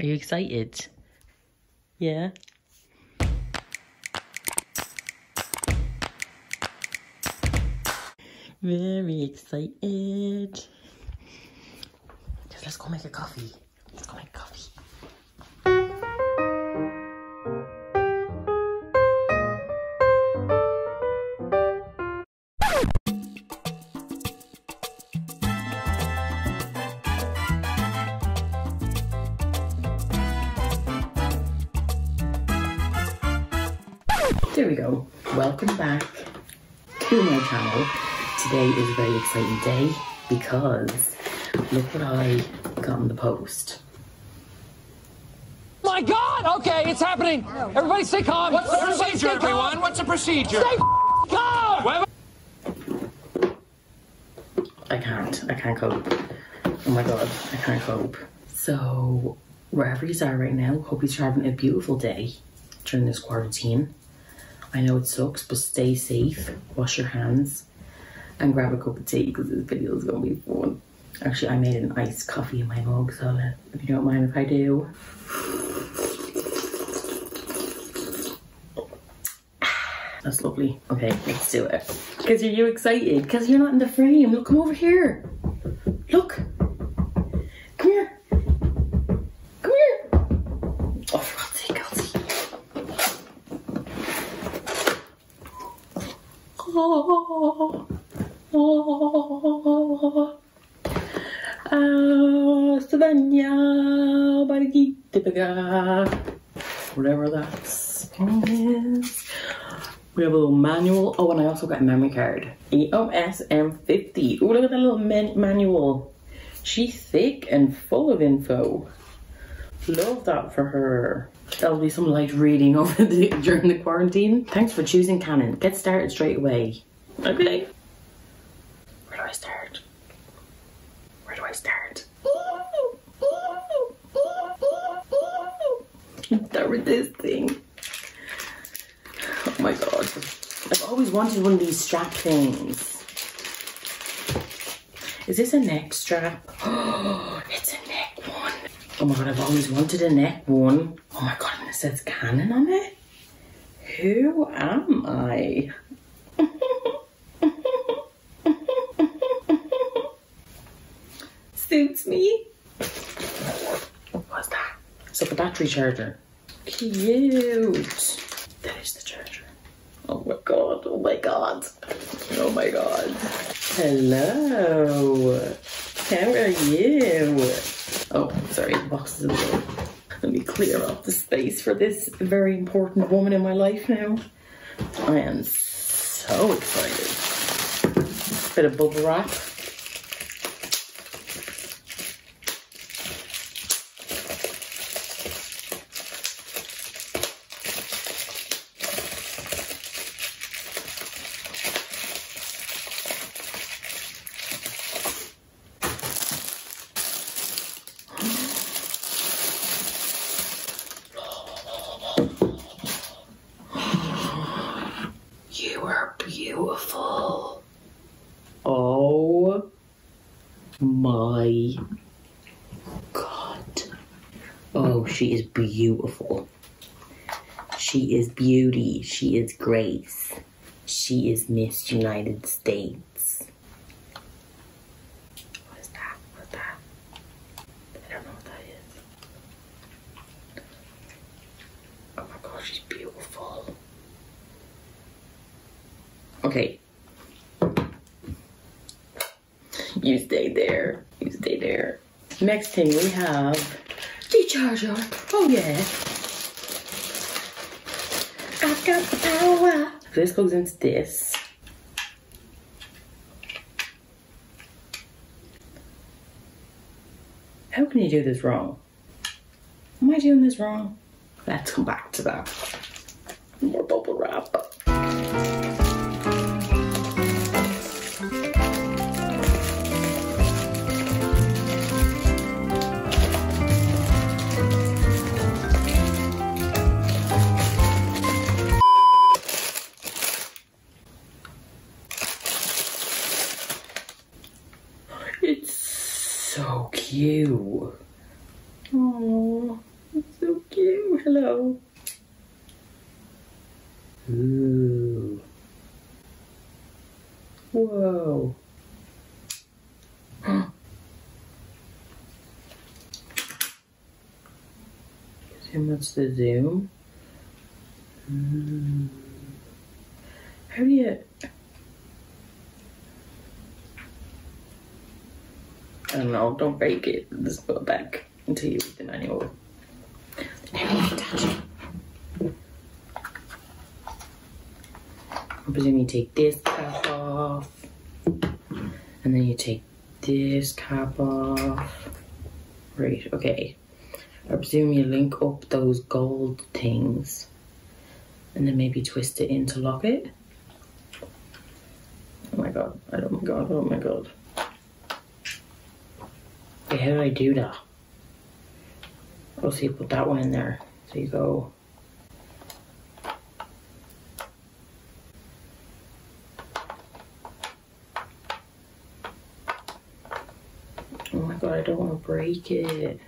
Are you excited? Yeah? Very excited. Let's go make a coffee. Let's go make coffee. There we go. Welcome back to my channel. Today is a very exciting day because look what I got in the post. My God! Okay, it's happening. Everybody stay calm. What's the procedure, everyone? What's the procedure? Stay calm! I can't cope. Oh my God, I can't cope. So, wherever you are right now, hope you're having a beautiful day during this quarantine. I know it sucks, but stay safe, wash your hands, and grab a cup of tea because this video is going to be fun. Actually, I made an iced coffee in my mug, so if you don't mind if I do. That's lovely. Okay, let's do it. Because are you excited? Because you're not in the frame. Look, come over here. Look. Come here. Come here. Oh, for God's sake, Kelsey. Oh. Oh, Savannah, whatever that is. We have a little manual. Oh, and I also got a memory card. EOS M50. Oh, look at that little manual. She's thick and full of info. Love that for her. That'll be some light reading over during the quarantine. Thanks for choosing Canon. Get started straight away. Okay. Where do I start? Where do I start? Start with this thing. Oh my God. I've always wanted one of these strap things. Is this a neck strap? Oh, it's a neck one. Oh my God, I've always wanted a neck one. Oh my God, and it says Canon on it? Who am I? Suits me. What's that? It's like a battery charger. Cute. That is the charger. Oh my God. Oh my God. Oh my God. Hello. How are you? Oh, sorry. The box is in the way. Let me clear up the space for this very important woman in my life now. I am so excited. Bit of bubble wrap. Beautiful. Oh my God. Oh, she is beautiful. She is beauty. She is grace. She is Miss United States. What is that? What's that? I don't know what that is. Oh my God, she's beautiful. Okay. You stay there. You stay there. Next thing we have the charger. Oh yeah. I've got the power. This goes into this. How can you do this wrong? Am I doing this wrong? Let's come back to that. More bubble wrap. It's so cute. Aww. It's so cute. Hello. Ooh. Whoa. Too much to zoom. How do you? I don't know. Don't break it. Just put it back until you read the manual. I'm presuming you take this cap off, and then you take this cap off. Right. Okay. I presume you link up those gold things and then maybe twist it in to lock it. Oh my god, oh my god, oh my god. Wait, how do I do that? Oh, so you put that one in there. So you go. Oh my god, I don't want to break it.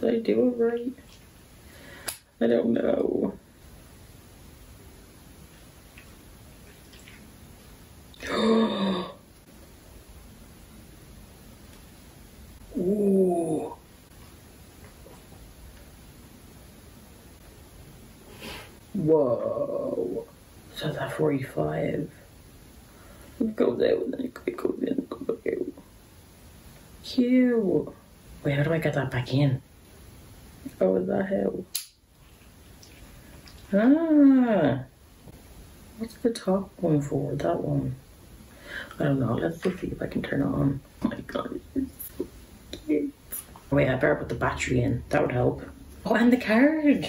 Did I do it right? I don't know. Ooh. Whoa. So that's 45. It goes out and then it goes in and goes back out. Cute. Wait, how do I get that back in? Oh, the hell. Ah. What's the top one for? That one. I don't know. Let's see if I can turn it on. Oh my god, it's so cute. Wait, I better put the battery in. That would help. Oh, and the card.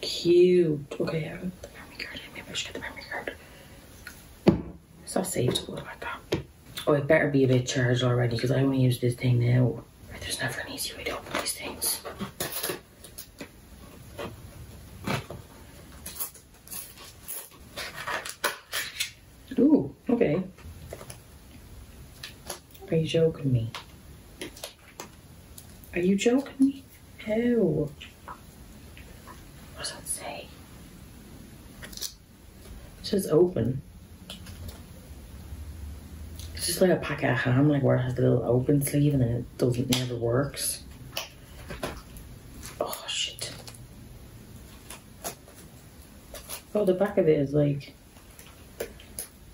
Cute. Okay, I have the memory card. Maybe I should get the memory card. It's not safe to go like that. Oh, it better be a bit charged already because I want to use this thing now. There's never an easy way to open these things. Ooh, okay. Are you joking me? Are you joking me? Ew. What does that say? It says open. It's just like a packet of ham, like where it has the little open sleeve and then it never works. Oh shit. Oh, the back of it is like,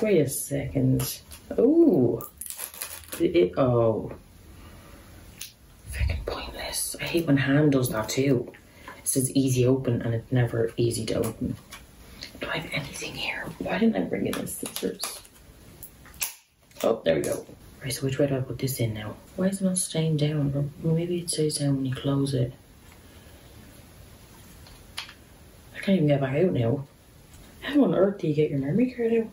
wait a second. Ooh. Oh. Freaking pointless. I hate when ham does that too. It says easy open and it's never easy to open. Do I have anything here? Why didn't I bring in the scissors? Oh, there we go. Right, so which way do I put this in now? Why is it not staying down? Maybe it stays down when you close it. I can't even get back out now. How on earth do you get your memory card out?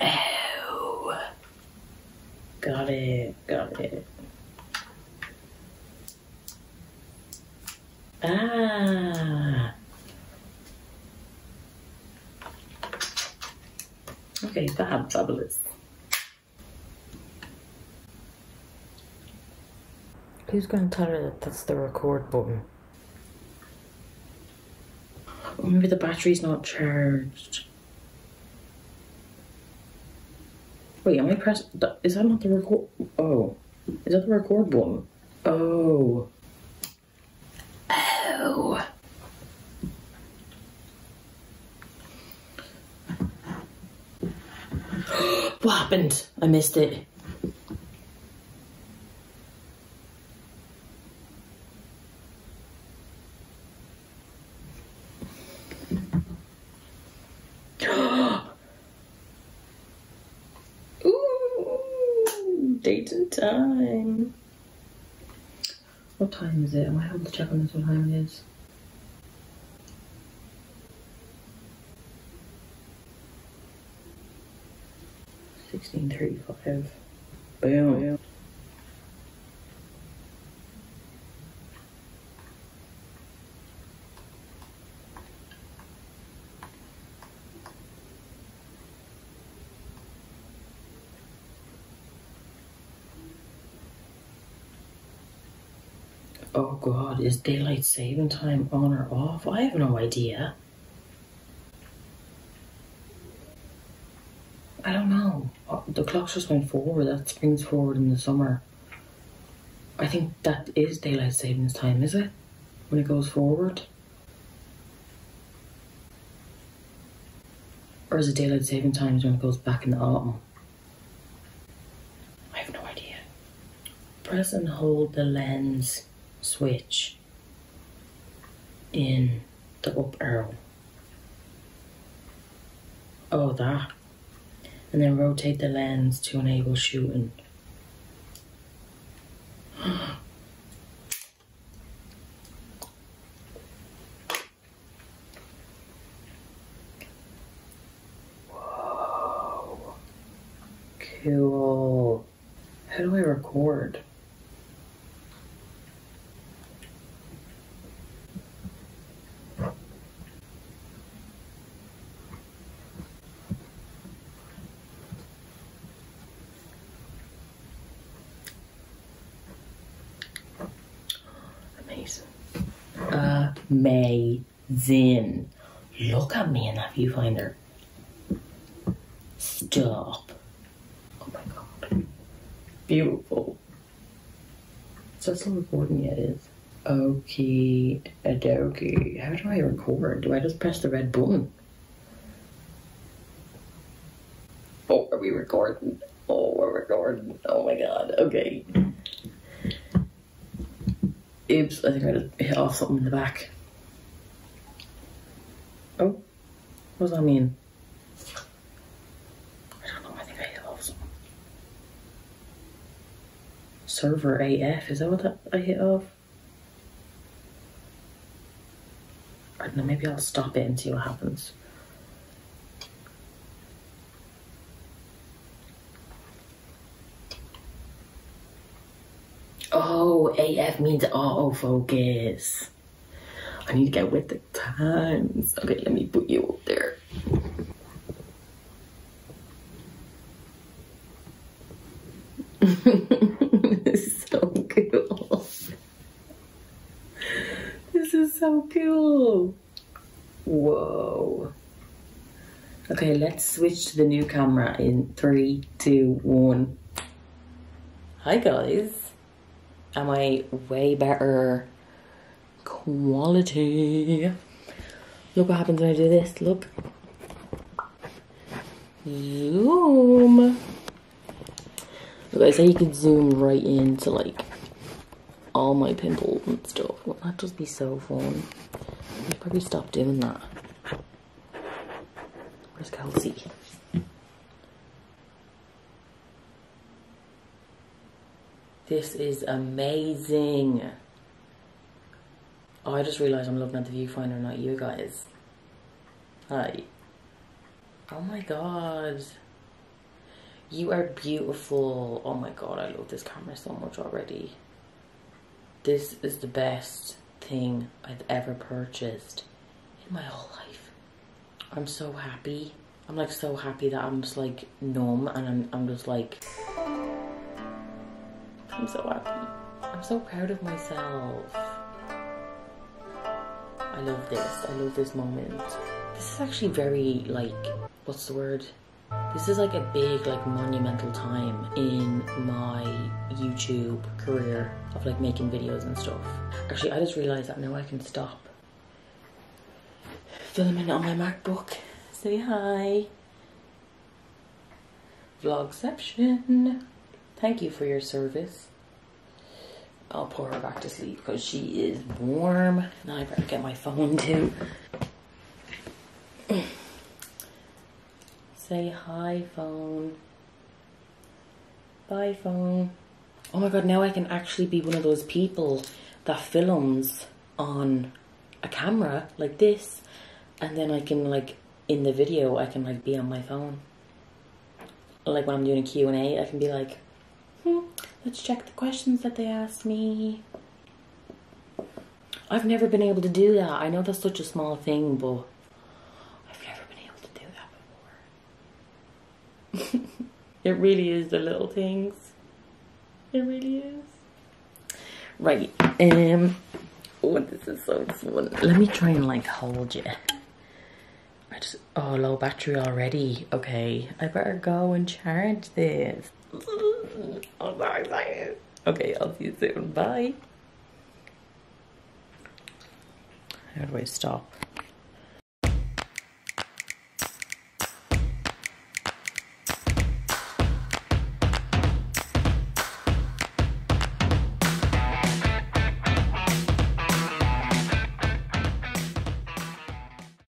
Oh. Got it, got it. Ah. Okay, fabulous. Who's going to tell her that that's the record button? Oh, maybe the battery's not charged. Wait, am I pressing... Is that not the record... Oh. Is that the record button? Oh. Oh. What happened? I missed it. Ooh, date and time. What time is it? Am I able to check on this? What time it is? 1635. Boom. Oh God, is daylight saving time on or off? I have no idea. I don't know. Oh, the clocks just went forward. That springs forward in the summer. I think that is daylight savings time, is it? When it goes forward? Or is it daylight saving times when it goes back in the autumn? I have no idea. Press and hold the lens switch in the up arrow. Oh, that. And then rotate the lens to enable shooting. Whoa. Cool. How do I record? Amazing. Look at me in that viewfinder. Stop. Oh my God. Beautiful. Is that still recording yet? It is. Okie dokie. How do I record? Do I just press the red button? Oh, are we recording? Oh, we're recording. Oh my God. Okay. Oops, I think I just hit off something in the back. Oh, what does that mean? I don't know, I think I hit off something. Server AF, is that what that I hit off? I don't know, maybe I'll stop it and see what happens. Oh, AF means autofocus. I need to get with the times. Okay, let me put you up there. This is so cool. This is so cool. Whoa. Okay, let's switch to the new camera in 3, 2, 1. Hi guys. Am I way better? Quality. Look what happens when I do this. Look. Zoom. Look, I say you can zoom right into like all my pimples and stuff. Wouldn't that just be so fun? I'd probably stop doing that. Where's Kelsey? This is amazing. Oh, I just realised I'm looking at the viewfinder, not you guys. Hi. Oh my God. You are beautiful. Oh my God, I love this camera so much already. This is the best thing I've ever purchased in my whole life. I'm so happy. I'm like so happy that I'm just like numb and I'm just like... I'm so happy. I'm so proud of myself. I love this. I love this moment. This is actually very, like, what's the word? This is like a big, like, monumental time in my YouTube career of, like, making videos and stuff. Actually, I just realised that now I can stop filming on my MacBook. Say hi. Vlogception. Thank you for your service. I'll pour her back to sleep because she is warm. Now I better get my phone too. Say hi, phone. Bye, phone. Oh my God, now I can actually be one of those people that films on a camera like this. And then I can like, in the video, I can like be on my phone. like when I'm doing a Q&A, I can be like, let's check the questions that they asked me. I've never been able to do that. I know that's such a small thing, but I've never been able to do that before. It really is the little things. It really is. Right. Oh, this is so fun. Let me try and like hold you. I just, oh, low battery already. Okay, I better go and charge this. I'm so excited. Okay, I'll see you soon. Bye. How do I stop?